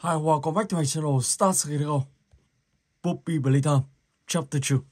Hi, welcome back to my channel. Starts here to go. Poppy Playtime Chapter 2.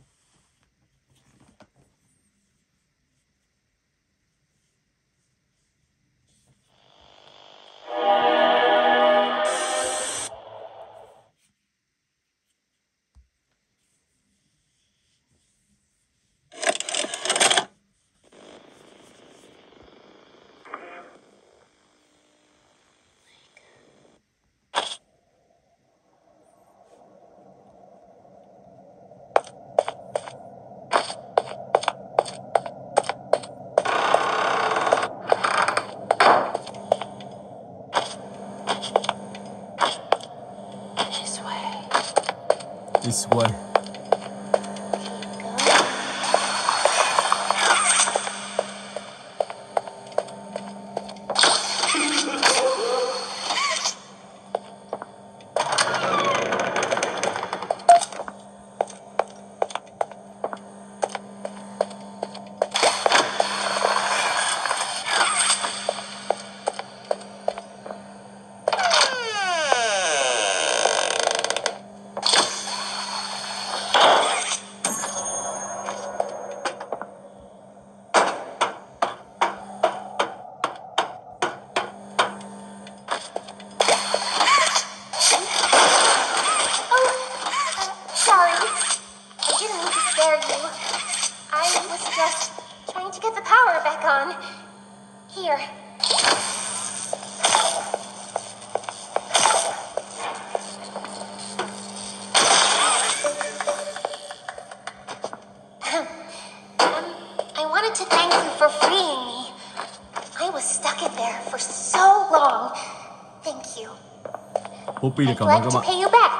Poppy đã cảm ơn các bạn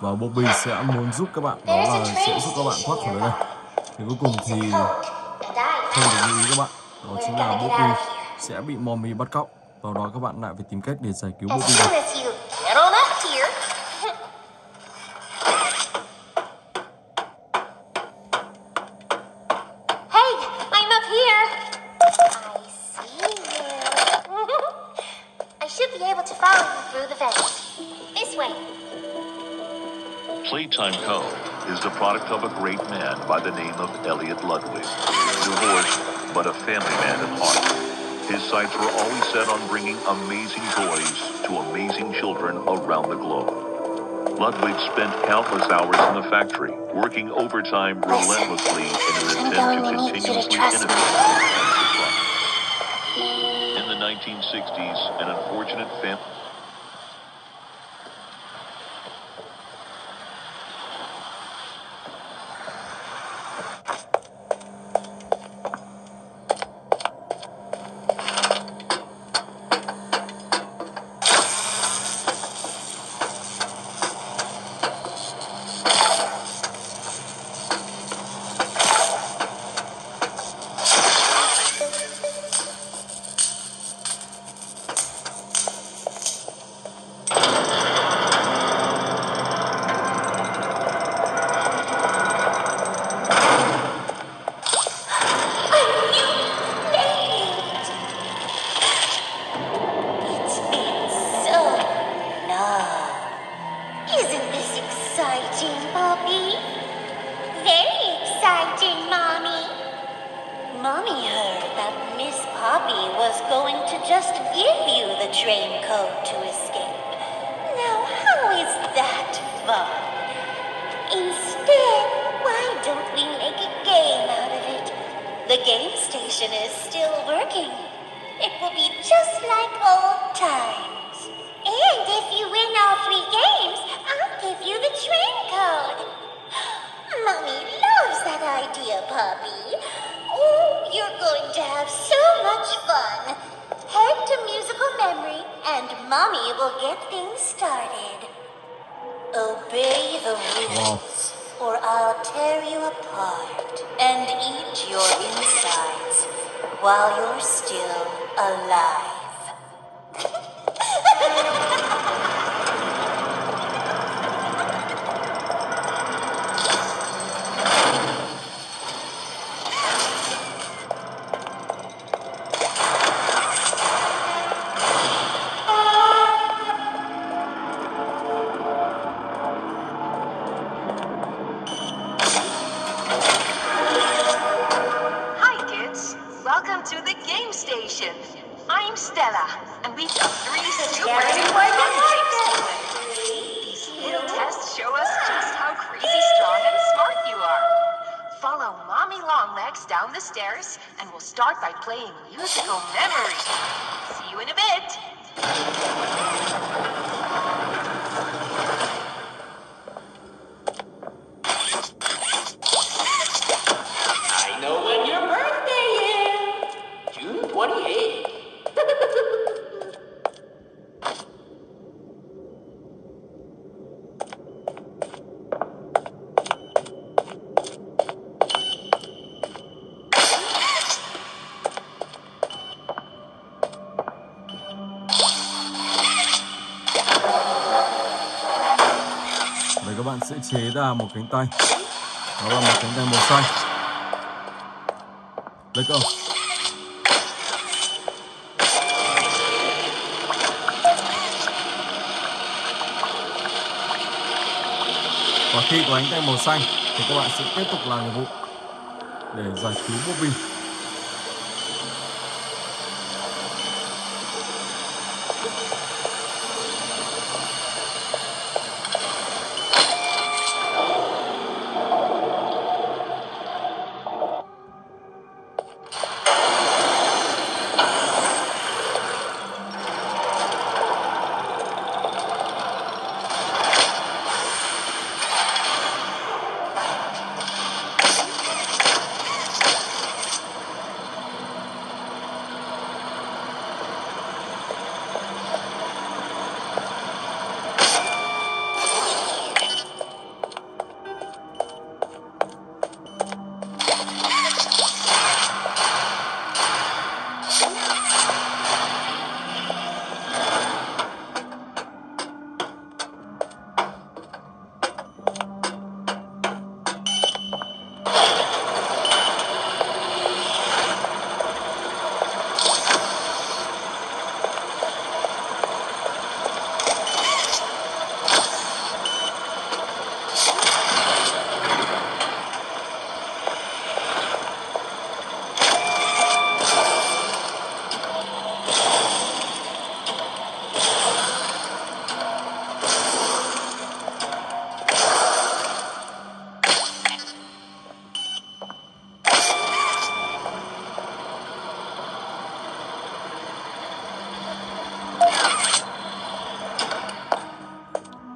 và Poppy sẽ muốn giúp các bạn, đó là sẽ giúp các bạn thoát khỏi đây. Thì cuối cùng thì không được như ý các bạn, đó chính là Poppy sẽ bị Mommy bắt cóc. Vào đó các bạn lại phải tìm cách để giải cứu Poppy. Playtime Co. is the product of a great man by the name of Elliot Ludwig. Divorced, but a family man at heart. His sights were always set on bringing amazing toys to amazing children around the globe. Ludwig spent countless hours in the factory, working overtime relentlessly in an attempt to continuously innovate. In the 1960s, an unfortunate family... ears, and we'll start by playing Musical Memory. See you in a bit. I know when your birthday is. June 28th. Và các bạn sẽ chế ra một cánh tay. Đó là một cánh tay màu xanh. Let's go. Và khi có cánh tay màu xanh thì các bạn sẽ tiếp tục làm nhiệm vụ để giải cứu Poppy.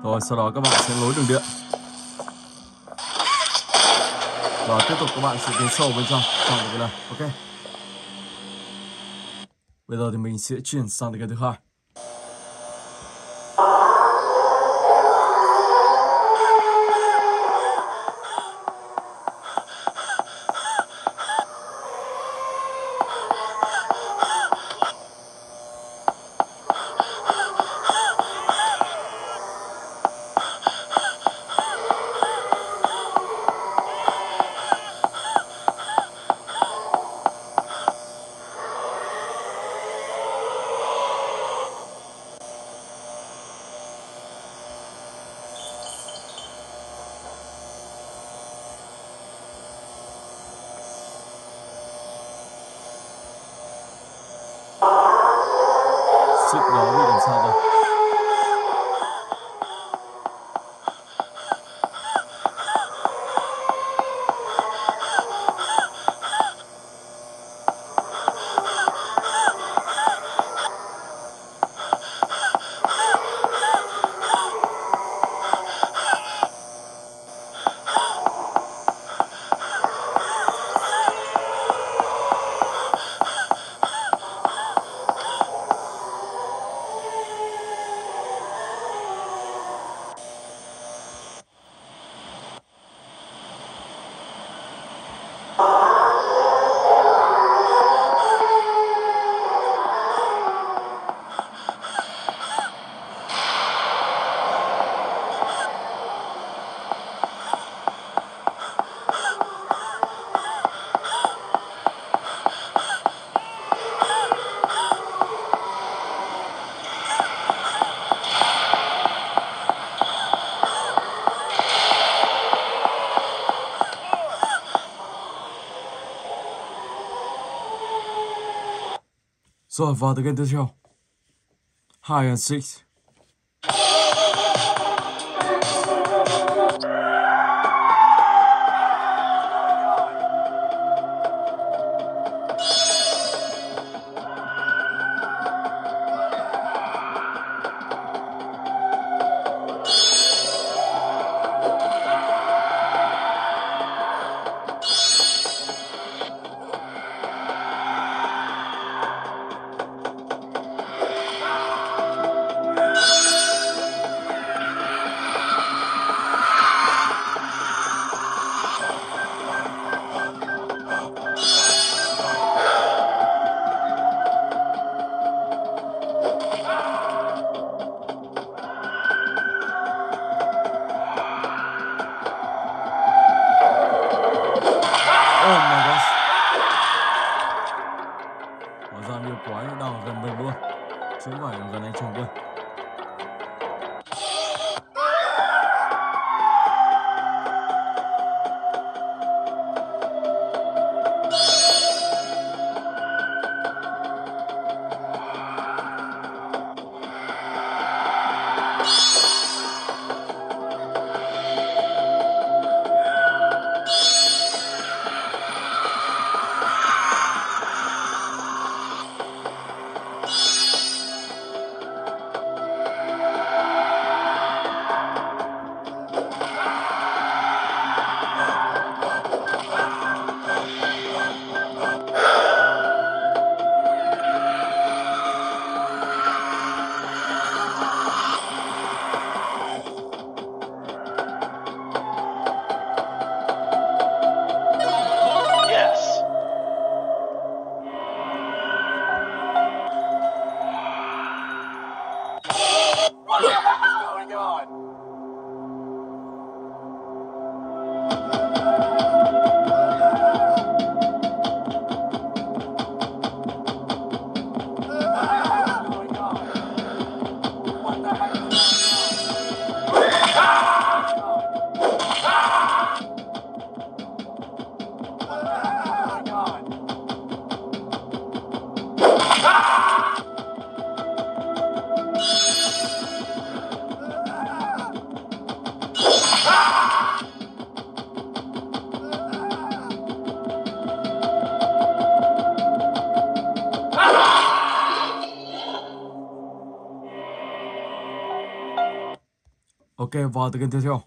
Rồi sau đó các bạn sẽ nối đường điện. Và tiếp tục các bạn sẽ tiến sâu bên trong. Xong được cái này, ok. Bây giờ thì mình sẽ chuyển sang cái thứ hai. Sự đó bị làm sao vậy? So, vào tới kênh tiếp theo. 2 and 6. What the hell is going on? Ok, vào từ kênh tiếp theo.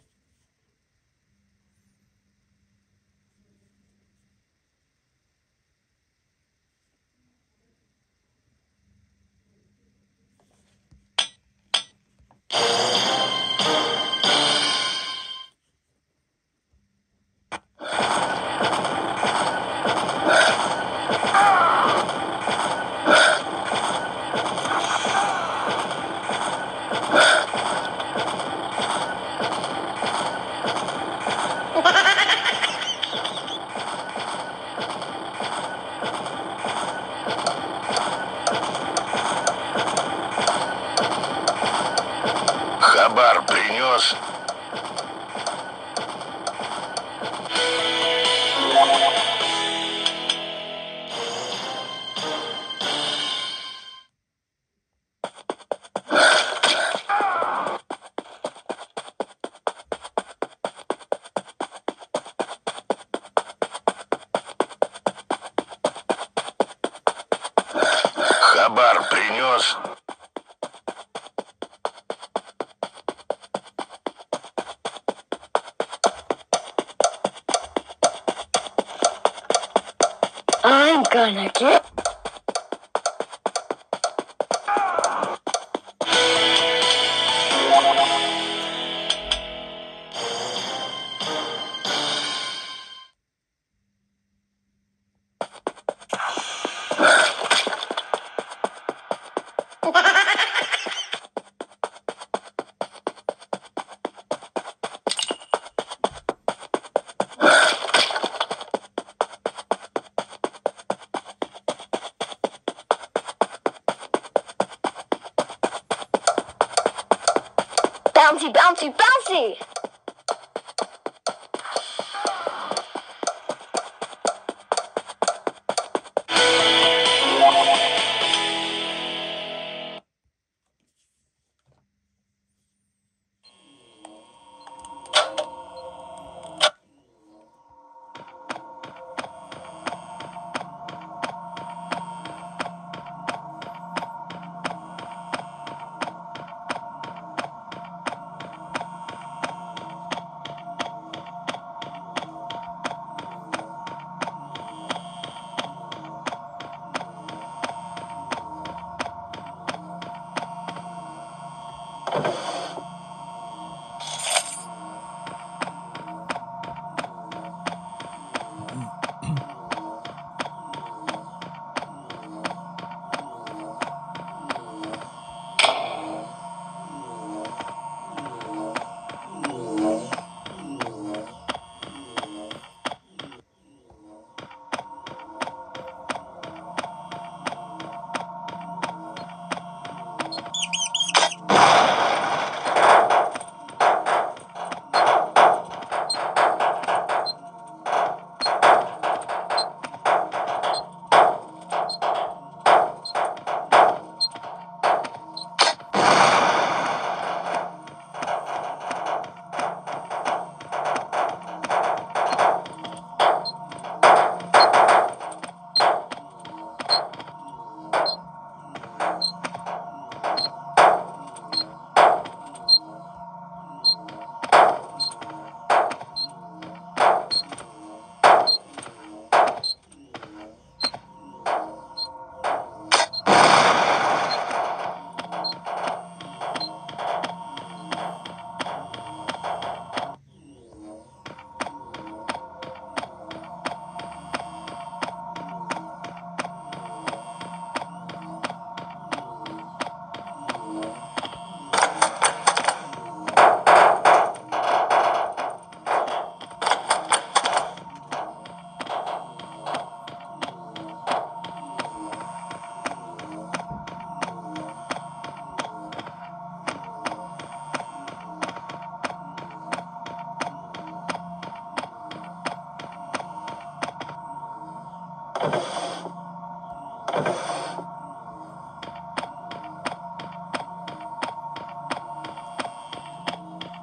Bouncy, bouncy, bouncy!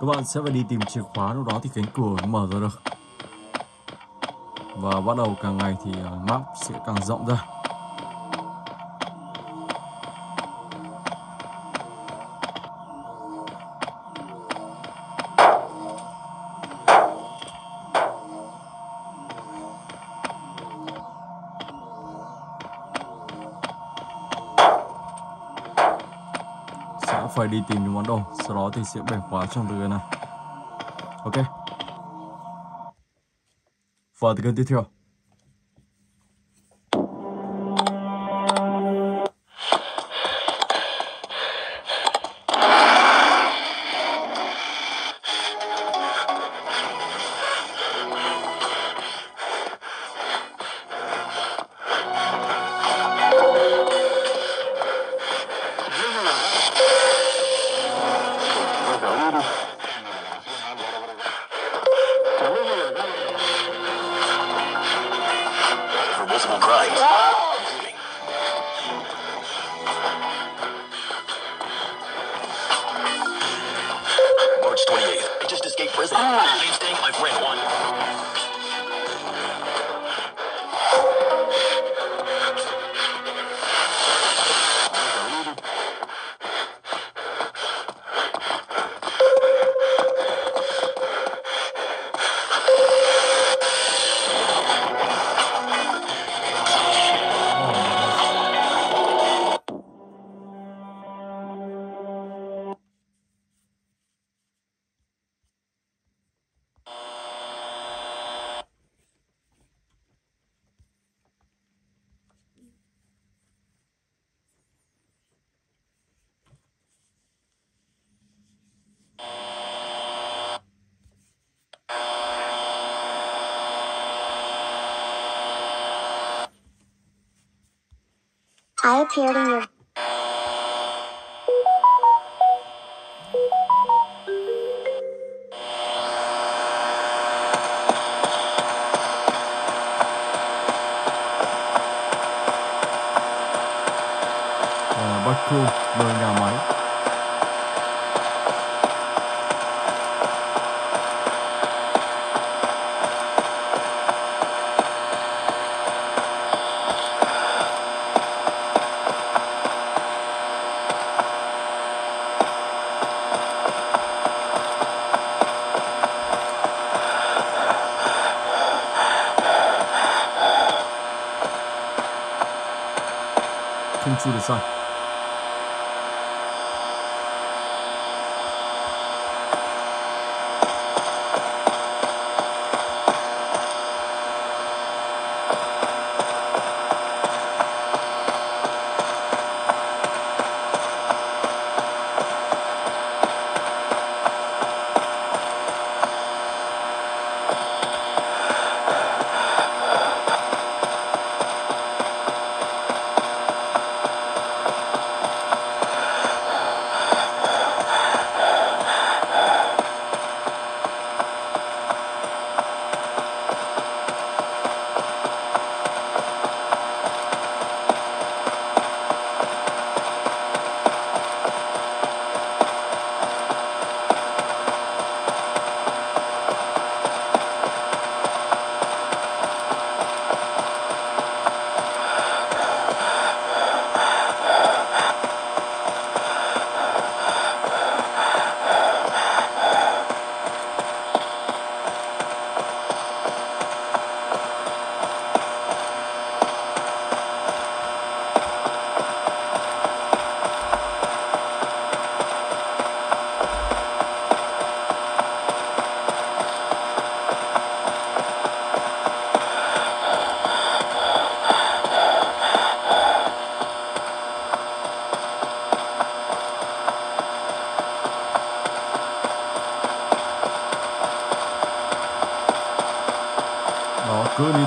Các bạn sẽ phải đi tìm chìa khóa, lúc đó thì cánh cửa mới mở ra được. Và bắt đầu càng ngày thì map sẽ càng rộng ra. Phải đi tìm những món đồ, sau đó thì sẽ bẻ khóa trong từ này. Ok. Và từ tiếp theo. I appeared in your... Bắc Khu, nơi nhà máy. To the sun.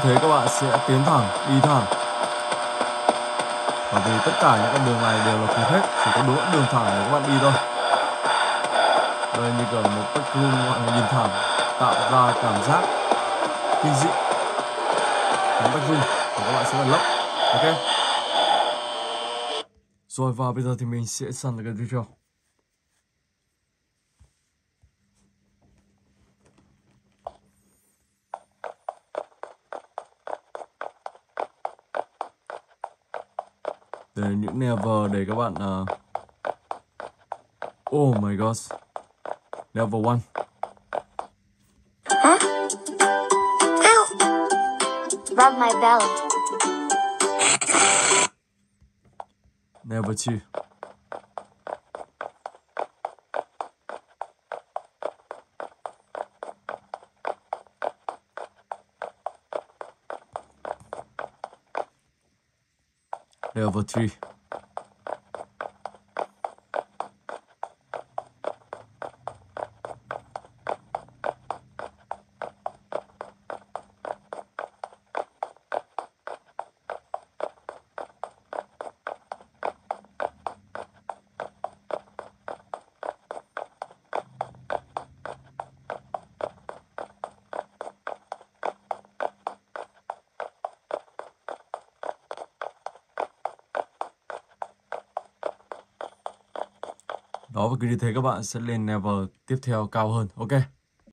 Thế các bạn sẽ tiến thẳng, đi thẳng. Bởi vì tất cả những con đường này đều là cụt hết, chỉ có đúng đường thẳng để các bạn đi thôi. Đây như kiểu một bức cung mọi người nhìn thẳng, tạo ra cảm giác kinh dị. Những bức cung của các bạn sẽ lấp. Ok. Rồi và bây giờ thì mình sẽ sang cái video. từ những never để các bạn oh my gosh, never one. Huh? Ow. Rub my belly. Never two. Never three. Đó, và cứ như thế các bạn sẽ lên level tiếp theo cao hơn. Ok.